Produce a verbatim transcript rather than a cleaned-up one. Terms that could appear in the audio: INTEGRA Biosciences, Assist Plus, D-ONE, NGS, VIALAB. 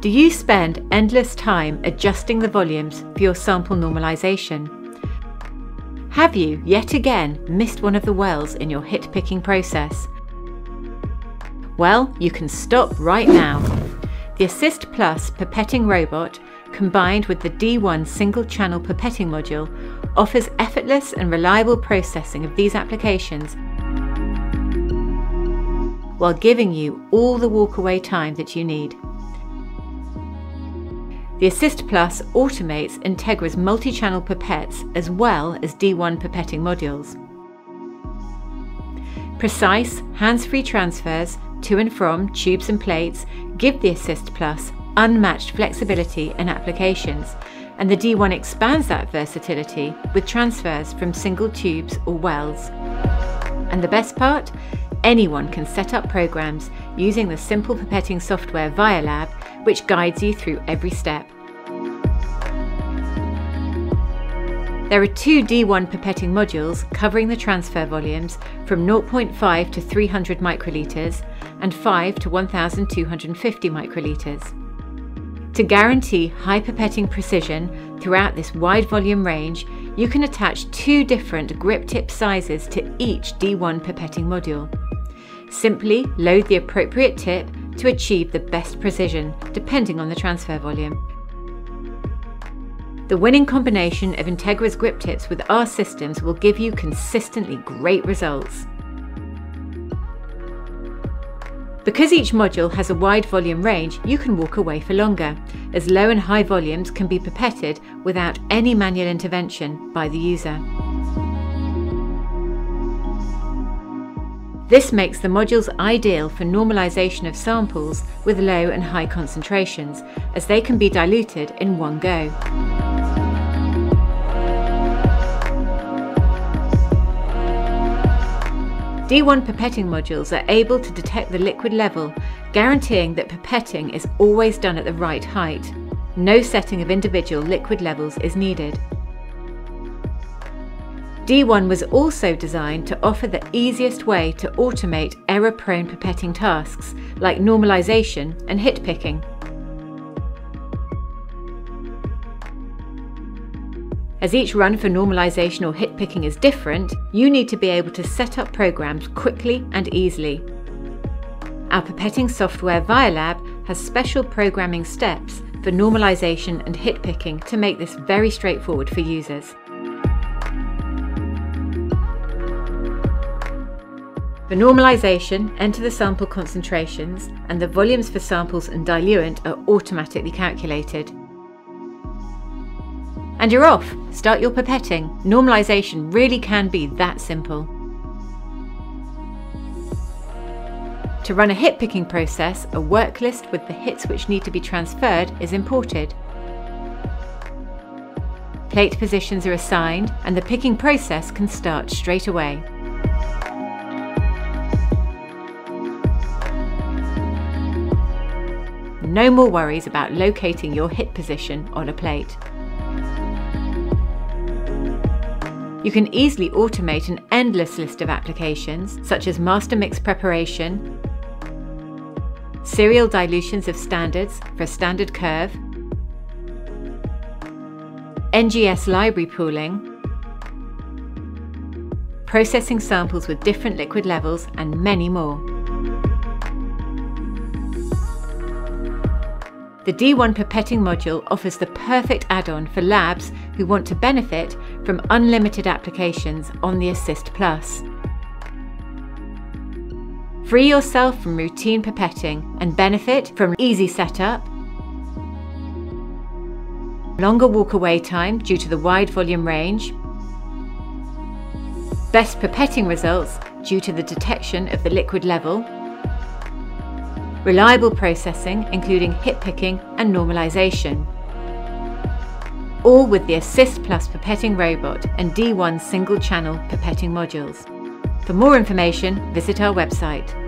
Do you spend endless time adjusting the volumes for your sample normalization? Have you, yet again, missed one of the wells in your hit picking process? Well, you can stop right now. The Assist Plus pipetting robot, combined with the D one single channel pipetting module, offers effortless and reliable processing of these applications while giving you all the walkaway time that you need. The Assist Plus automates Integra's multi-channel pipettes as well as D one pipetting modules. Precise, hands-free transfers to and from tubes and plates give the Assist Plus unmatched flexibility and applications, and the D one expands that versatility with transfers from single tubes or wells. And the best part? Anyone can set up programs using the simple pipetting software VIALAB, which guides you through every step. There are two D one pipetting modules covering the transfer volumes from zero point five to three hundred microliters and five to one thousand two hundred fifty microliters. To guarantee high pipetting precision throughout this wide volume range, you can attach two different grip tip sizes to each D one pipetting module. Simply load the appropriate tip to achieve the best precision, depending on the transfer volume. The winning combination of Integra's grip tips with our systems will give you consistently great results. Because each module has a wide volume range, you can walk away for longer, as low and high volumes can be pipetted without any manual intervention by the user. This makes the modules ideal for normalization of samples with low and high concentrations, as they can be diluted in one go. D one pipetting modules are able to detect the liquid level, guaranteeing that pipetting is always done at the right height. No setting of individual liquid levels is needed. D one was also designed to offer the easiest way to automate error-prone pipetting tasks like normalization and hit picking. As each run for normalization or hit picking is different, you need to be able to set up programs quickly and easily. Our pipetting software VIALAB has special programming steps for normalization and hit picking to make this very straightforward for users. For normalization, enter the sample concentrations, and the volumes for samples and diluent are automatically calculated. And you're off! Start your pipetting. Normalization really can be that simple. To run a hit picking process, a work list with the hits which need to be transferred is imported. Plate positions are assigned, and the picking process can start straight away. No more worries about locating your hit position on a plate. You can easily automate an endless list of applications, such as master mix preparation, serial dilutions of standards for a standard curve, N G S library pooling, processing samples with different liquid levels, and many more. The D one pipetting module offers the perfect add-on for labs who want to benefit from unlimited applications on the Assist Plus. Free yourself from routine pipetting and benefit from easy setup, longer walk-away time due to the wide volume range, best pipetting results due to the detection of the liquid level, reliable processing, including hit picking and normalization. All with the Assist Plus pipetting robot and D one single channel pipetting modules. For more information, visit our website.